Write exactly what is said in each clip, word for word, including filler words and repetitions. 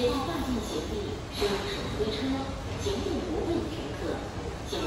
也应放进行李使用手推车，行动不便乘客，请回。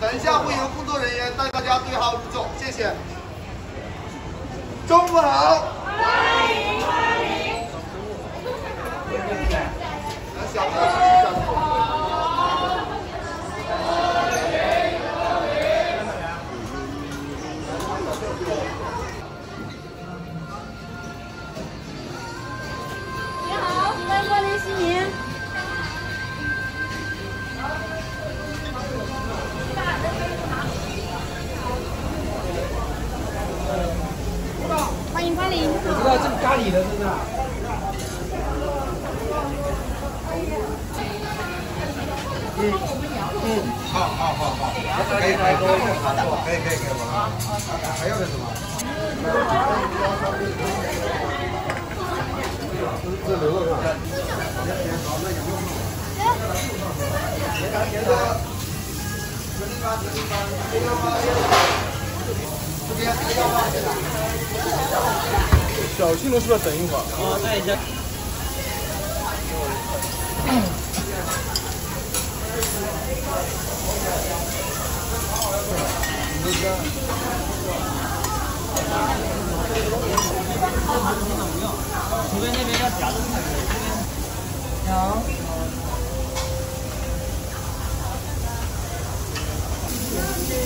等一下会由工作人员带大家对号入座，谢谢。中午好，欢迎欢迎。来，小哥，小哥。你好，欢迎光临西宁。 欢迎光临。不知道这是咖喱的，真的。嗯嗯，好好好好，可以可以可以，可以可以可以，我们还要点什么？这留着看。行。 小心了，是不是等一会儿？哦，那一下。除非那边要夹东西。有。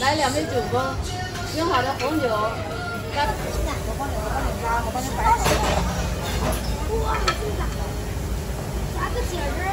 来两杯酒吧，冰好的红酒。来，我帮你，我帮你抓，我帮你摆好。哇，你这咋的？拿个铁人。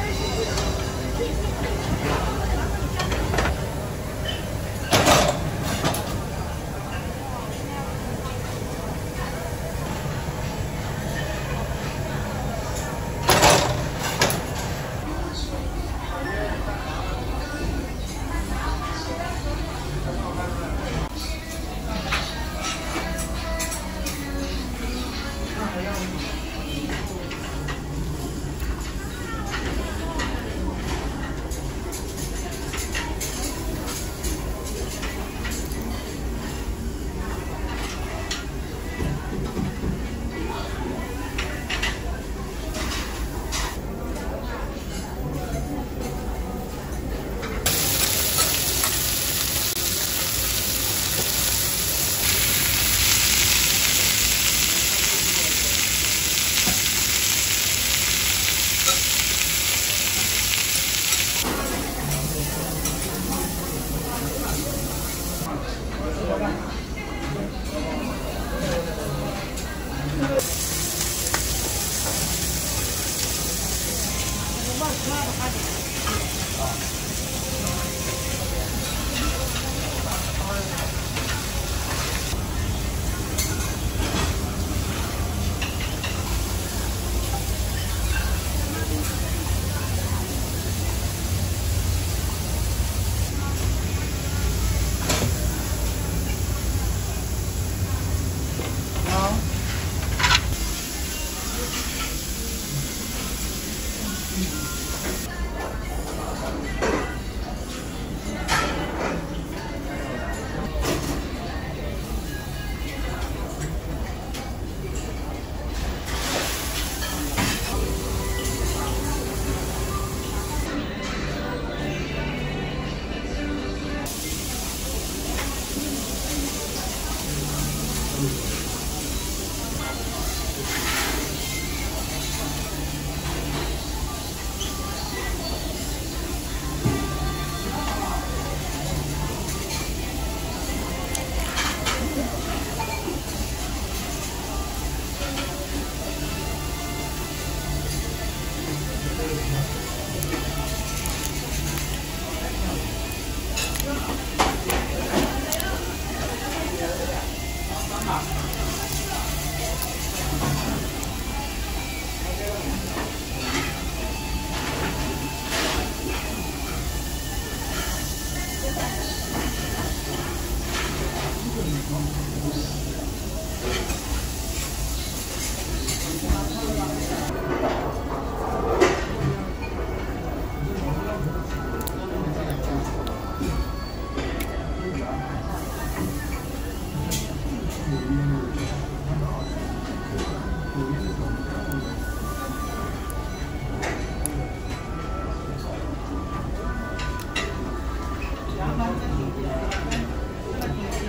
然后他自己，他自己，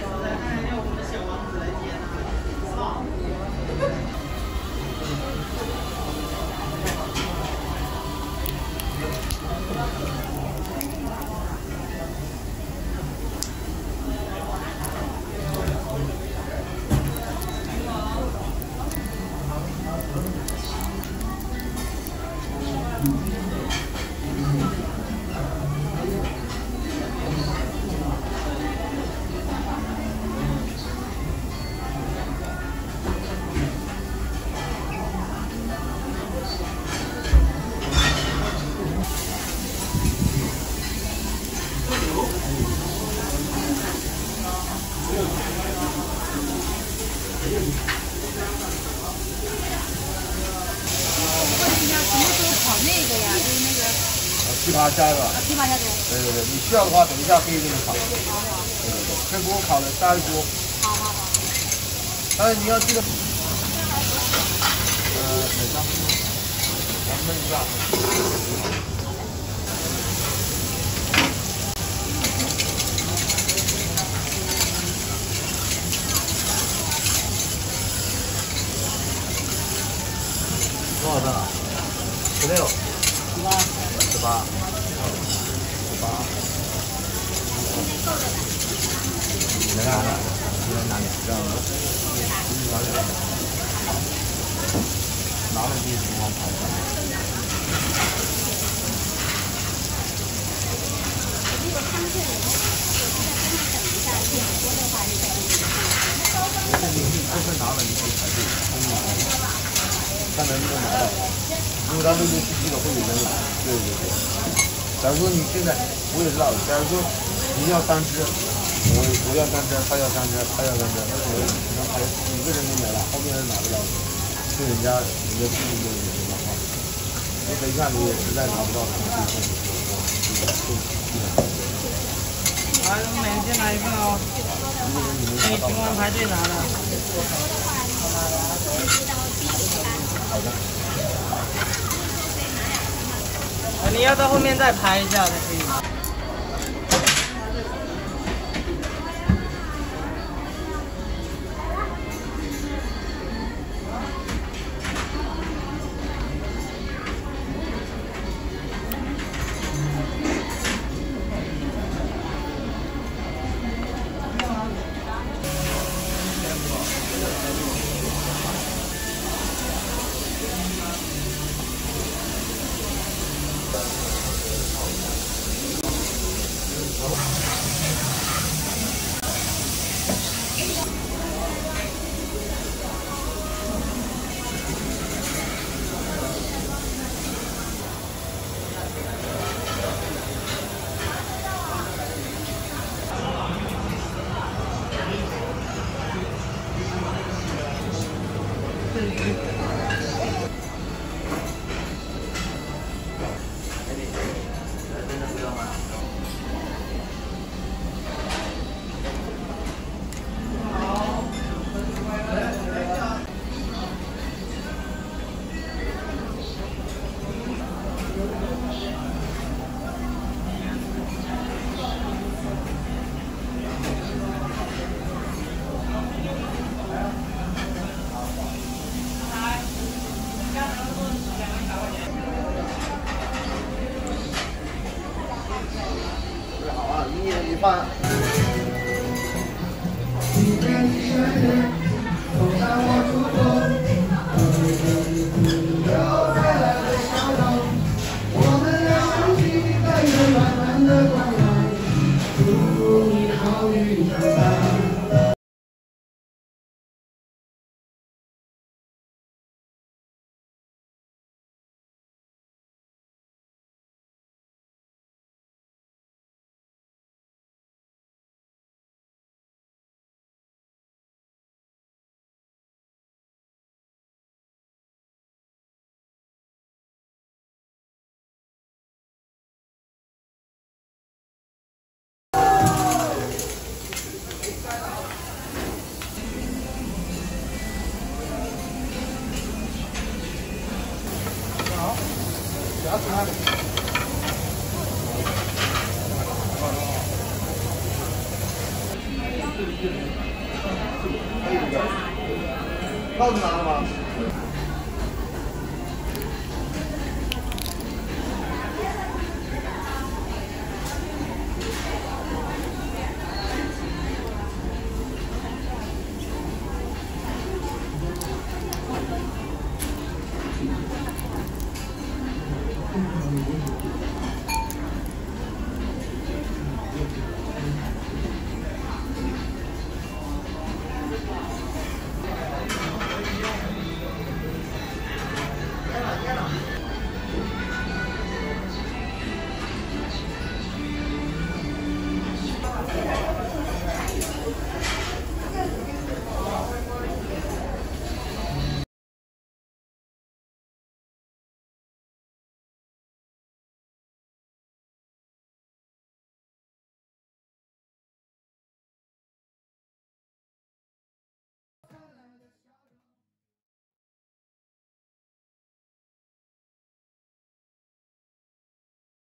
我再看一下我们的小王子。问一下什么时候烤那个呀？就是那个。呃，枇杷虾吧。啊，枇杷虾对。对对对，你需要的话，等一下可以给你烤。对对对，这锅烤了三十多。好好好。但是你要记得，呃，等一下，咱焖一下。 多少份啊？十六、十八、十八、十八。你来拿点，你来拿点，这样子。拿点，拿了就是往盘上。如果汤水浓，我们再等一下，点多的话就等一下。这你这份拿了，你可以排队。 看能不能拿到，因为他这个是这个会有人来，对对对。假如说你现在我也知道，假如说你要三只，我我要三只，他要三只，他要三只，那我可能还一个人就没了，后面人拿不了，对人家人家心里就有点不好。那等一下如果实在拿不到，你可以送。啊，每人先拿一份哦，可以尽管排队拿的。 好的，你要到后面再排一下才可以。饭。帽子拿了吗？